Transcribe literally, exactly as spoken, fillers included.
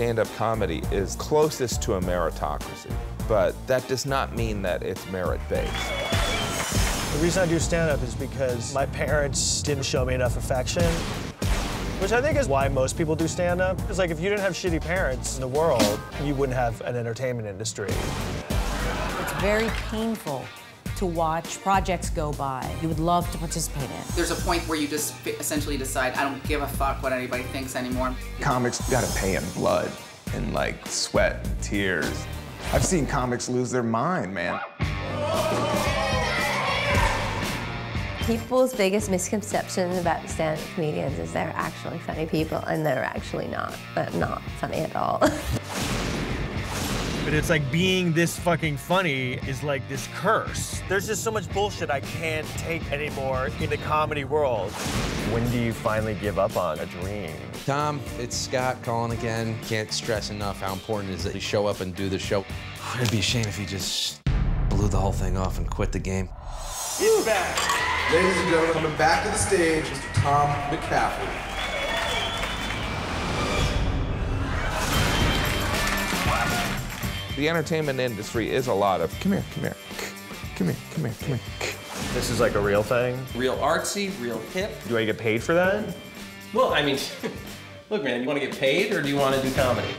stand-up comedy is closest to a meritocracy, but that does not mean that it's merit-based. The reason I do stand-up is because my parents didn't show me enough affection, which I think is why most people do stand-up. It's like, if you didn't have shitty parents in the world, you wouldn't have an entertainment industry. It's very painful to watch projects go by you would love to participate in. There's a point where you just essentially decide, I don't give a fuck what anybody thinks anymore. Comics gotta pay in blood and like sweat and tears. I've seen comics lose their mind, man. People's biggest misconception about stand-up comedians is they're actually funny people, and they're actually not, but not funny at all. But it's like being this fucking funny is like this curse. There's just so much bullshit I can't take anymore in the comedy world. When do you finally give up on a dream? Tom, it's Scott calling again. Can't stress enough how important it is that you show up and do the show. It'd be a shame if he just blew the whole thing off and quit the game. He's back. Ladies and gentlemen, coming back to the stage, Mister Tom McCaffrey. The entertainment industry is a lot of, come here, come here, come here, come here, come here. This is like a real thing? Real artsy, real hip. Do I get paid for that? Well, I mean, look, man, you want to get paid or do you want to do comedy?